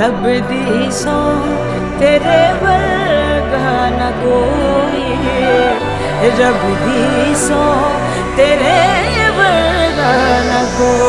रब दी सौ तेरे वर्गा ना कोई, रब दी सौ तेरे वर्गा ना कोई।